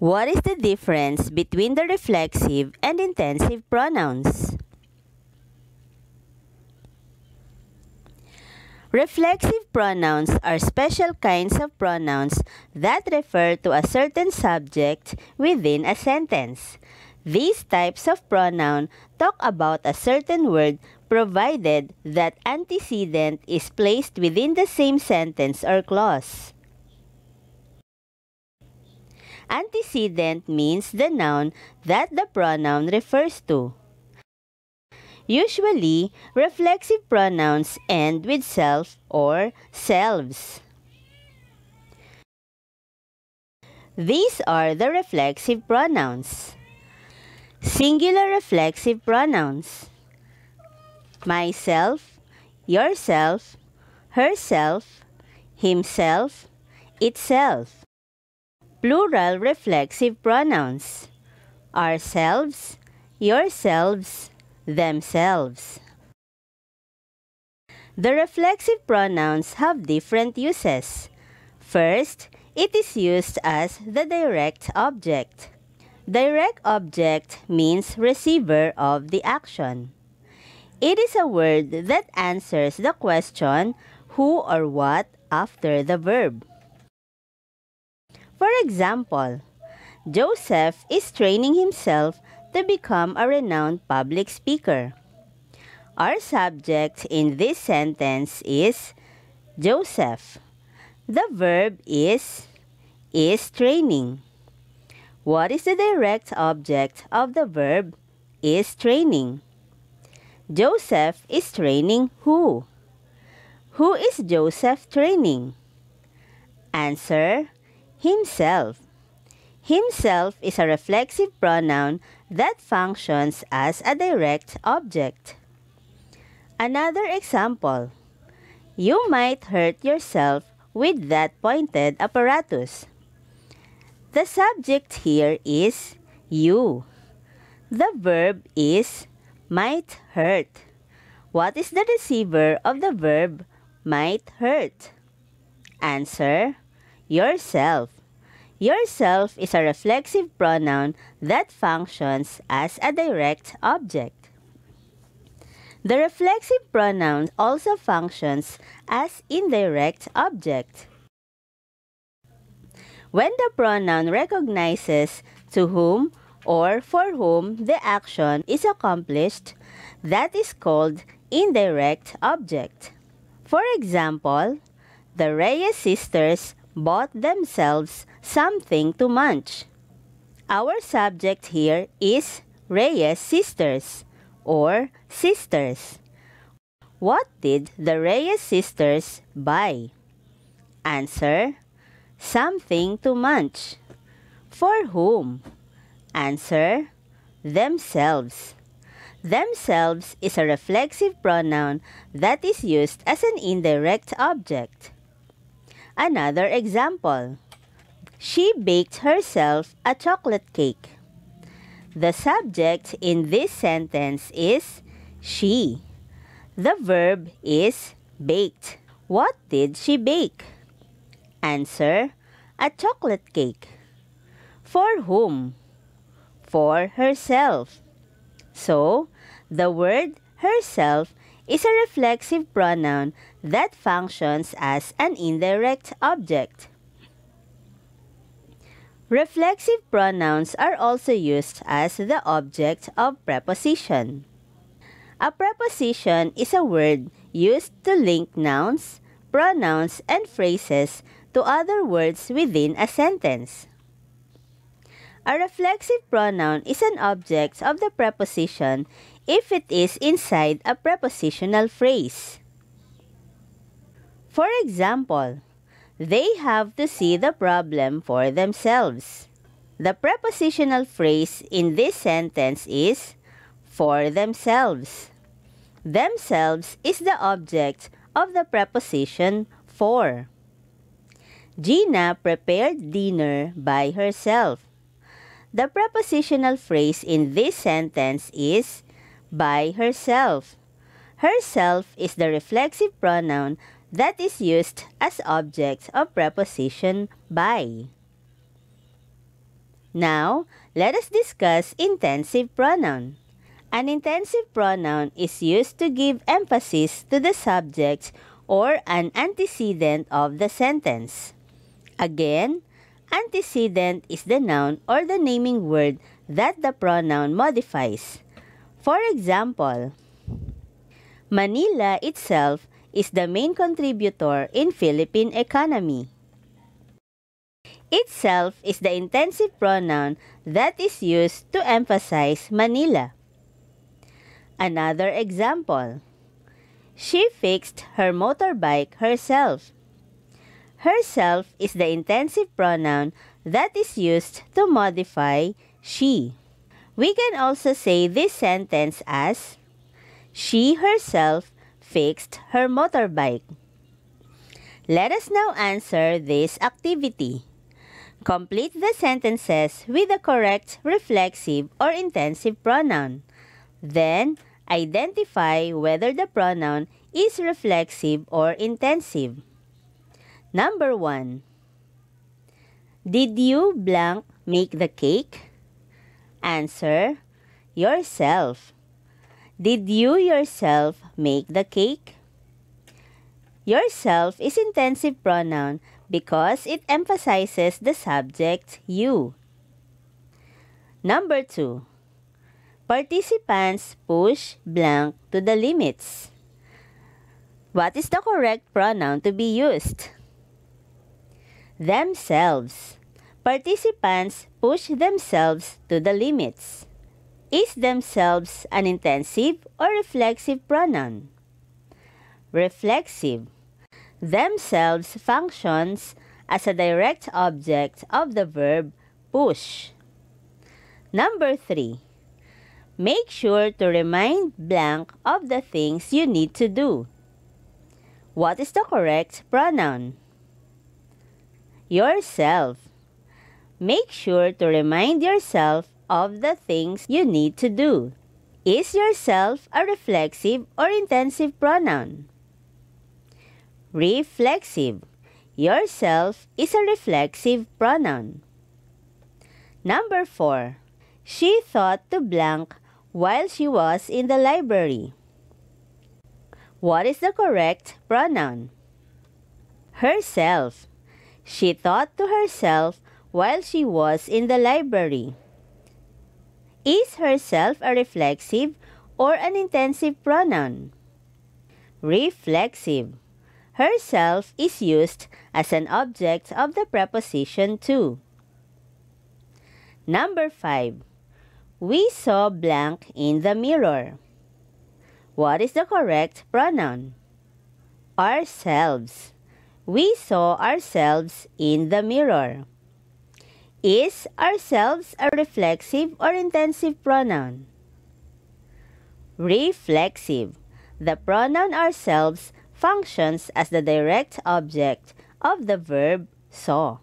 What is the difference between the reflexive and intensive pronouns? Reflexive pronouns are special kinds of pronouns that refer to a certain subject within a sentence. These types of pronoun talk about a certain word provided that antecedent is placed within the same sentence or clause. Antecedent means the noun that the pronoun refers to. Usually, reflexive pronouns end with self or selves. These are the reflexive pronouns. Singular reflexive pronouns: myself, yourself, herself, himself, itself. Plural reflexive pronouns: ourselves, yourselves, themselves. The reflexive pronouns have different uses. First, it is used as the direct object. Direct object means receiver of the action. It is a word that answers the question who or what after the verb. For example, Joseph is training himself to become a renowned public speaker. Our subject in this sentence is Joseph. The verb is training. What is the direct object of the verb is training? Joseph is training who? Who is Joseph training? Answer: himself. Himself is a reflexive pronoun that functions as a direct object. Another example: you might hurt yourself with that pointed apparatus. The subject here is you. The verb is might hurt. What is the receiver of the verb might hurt? Answer: yourself. Yourself is a reflexive pronoun that functions as a direct object. The reflexive pronoun also functions as indirect object. When the pronoun recognizes to whom or for whom the action is accomplished, that is called indirect object. For example, the Reyes sisters bought themselves something to munch. Our subject here is Reyes sisters or sisters. What did the Reyes sisters buy? Answer: something to munch. For whom? Answer: themselves. Themselves is a reflexive pronoun that is used as an indirect object. Another example: she baked herself a chocolate cake. The subject in this sentence is she. The verb is baked. What did she bake? Answer: a chocolate cake. For whom? For herself. So, the word herself is a reflexive pronoun that functions as an indirect object. Reflexive pronouns are also used as the object of preposition. A preposition is a word used to link nouns, pronouns, and phrases to other words within a sentence. A reflexive pronoun is an object of the preposition if it is inside a prepositional phrase. For example, they have to see the problem for themselves. The prepositional phrase in this sentence is for themselves. Themselves is the object of the preposition for. Gina prepared dinner by herself. The prepositional phrase in this sentence is by herself. Herself is the reflexive pronoun that is used as object of preposition by. Now, let us discuss intensive pronoun. An intensive pronoun is used to give emphasis to the subject or an antecedent of the sentence. Again, antecedent is the noun or the naming word that the pronoun modifies. For example, Manila itself is the main contributor in Philippine economy. Itself is the intensive pronoun that is used to emphasize Manila. Another example, she fixed her motorbike herself. Herself is the intensive pronoun that is used to modify she. We can also say this sentence as, she herself fixed her motorbike. Let us now answer this activity. Complete the sentences with the correct reflexive or intensive pronoun. Then, identify whether the pronoun is reflexive or intensive. Number 1. Did you blank make the cake? Answer, yourself. Did you yourself make the cake? Yourself is intensive pronoun because it emphasizes the subject you. Number 2. Participants push blank to the limits. What is the correct pronoun to be used? Themselves. Participants push themselves to the limits. Is themselves an intensive or reflexive pronoun? Reflexive. Themselves functions as a direct object of the verb push. Number 3. Make sure to remind blank of the things you need to do. What is the correct pronoun? Yourself. Make sure to remind yourself of the things you need to do. Is yourself a reflexive or intensive pronoun? Reflexive. Yourself is a reflexive pronoun. Number 4. She thought to blank while she was in the library. What is the correct pronoun? Herself. She thought to herself while she was in the library. Is herself a reflexive or an intensive pronoun? Reflexive. Herself is used as an object of the preposition to. Number 5. We saw blank in the mirror. What is the correct pronoun? Ourselves. We saw ourselves in the mirror. Is ourselves a reflexive or intensive pronoun? Reflexive. The pronoun ourselves functions as the direct object of the verb saw.